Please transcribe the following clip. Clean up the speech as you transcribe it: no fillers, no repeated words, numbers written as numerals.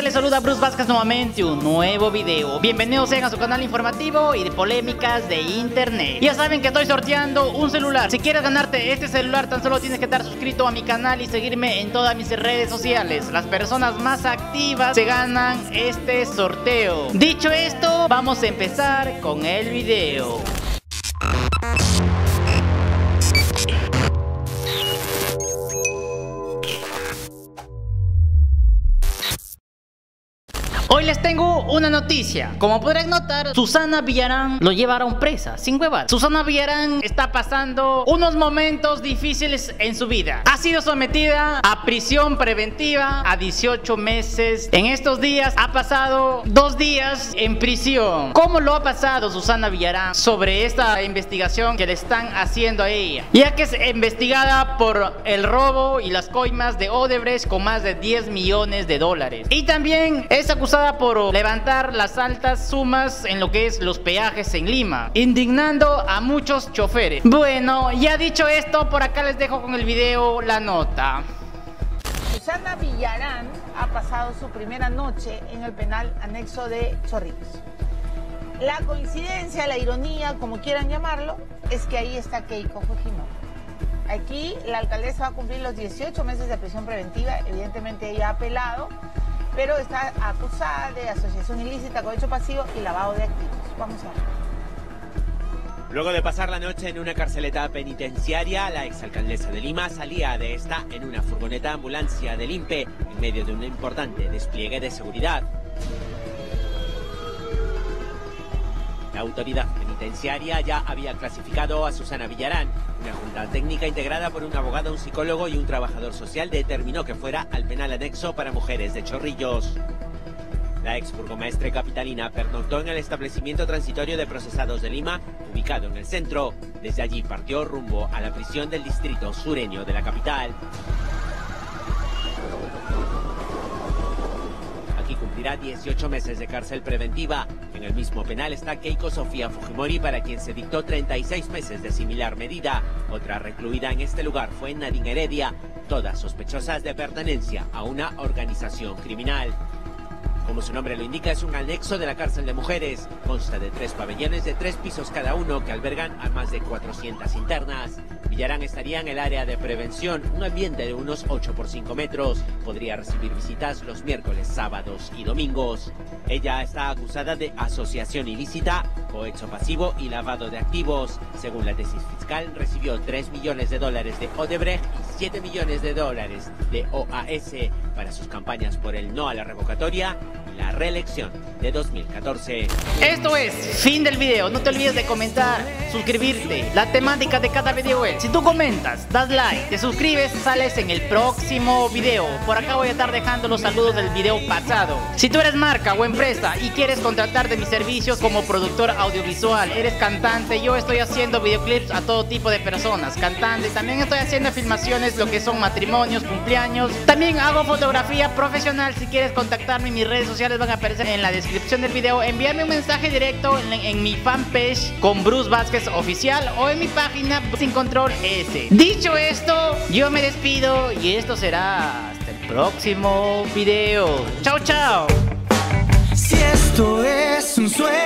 gente, les saluda Bruce Vázquez nuevamente un nuevo video. Bienvenidos sean a su canal informativo y de polémicas de internet. Ya saben que estoy sorteando un celular. Si quieres ganarte este celular, tan solo tienes que estar suscrito a mi canal y seguirme en todas mis redes sociales. Las personas más activas se ganan este sorteo. Dicho esto, vamos a empezar con el video. Hoy les tengo una noticia. Como podrán notar, Susana Villarán lo llevaron presa, sin huevar. Susana Villarán está pasando unos momentos difíciles en su vida. Ha sido sometida a prisión preventiva a 18 meses. En estos días ha pasado 2 días en prisión. ¿Cómo lo ha pasado Susana Villarán sobre esta investigación que le están haciendo a ella? Ya que es investigada por el robo y las coimas de Odebrecht con más de 10 millones de dólares. Y también es acusada por levantar las altas sumas en lo que es los peajes en Lima, indignando a muchos choferes. Bueno, ya dicho esto, por acá les dejo con el video la nota. Susana Villarán ha pasado su primera noche en el penal anexo de Chorrillos. La coincidencia, la ironía, como quieran llamarlo, es que ahí está Keiko Fujimori. Aquí la alcaldesa va a cumplir los 18 meses de prisión preventiva. Evidentemente ella ha apelado, pero está acusada de asociación ilícita, cohecho pasivo y lavado de activos. Vamos a ver. Luego de pasar la noche en una carceleta penitenciaria, la exalcaldesa de Lima salía de esta en una furgoneta ambulancia del INPE en medio de un importante despliegue de seguridad. La autoridad penitenciaria ya había clasificado a Susana Villarán. Una junta técnica integrada por un abogado, un psicólogo y un trabajador social determinó que fuera al penal anexo para mujeres de Chorrillos. La ex burgomaestre capitalina pernoctó en el establecimiento transitorio de procesados de Lima, ubicado en el centro. Desde allí partió rumbo a la prisión del distrito sureño de la capital. Aquí cumplirá 18 meses de cárcel preventiva. En el mismo penal está Keiko Sofía Fujimori, para quien se dictó 36 meses de similar medida. Otra recluida en este lugar fue Nadine Heredia, todas sospechosas de pertenencia a una organización criminal. Como su nombre lo indica, es un anexo de la cárcel de mujeres. Consta de 3 pabellones de 3 pisos cada uno que albergan a más de 400 internas. Villarán estaría en el área de prevención, un ambiente de unos 8 por 5 metros. Podría recibir visitas los miércoles, sábados y domingos. Ella está acusada de asociación ilícita, cohecho pasivo y lavado de activos. Según la tesis fiscal, recibió 3 millones de dólares de Odebrecht y 7 millones de dólares de OAS para sus campañas por el no a la revocatoria y la reelección de 2014. Esto es fin del video. No te olvides de comentar, suscribirte. La temática de cada video es: si tú comentas, das like, te suscribes, sales en el próximo video. Por acá voy a estar dejando los saludos del video pasado. Si tú eres marca o empresa y quieres contratar de mis servicios como productor audiovisual, eres cantante, yo estoy haciendo videoclips a todo tipo de personas, cantantes, también estoy haciendo filmaciones, lo que son matrimonios, cumpleaños, también hago fotografía profesional. Si quieres contactarme, en mis redes sociales van a aparecer en la descripción del video. Envíame un mensaje directo en mi fanpage con Bruce Vázquez Oficial o en mi página sin control S. Dicho esto, yo me despido y esto será hasta el próximo video. Chao, chao. Si esto es un sueño.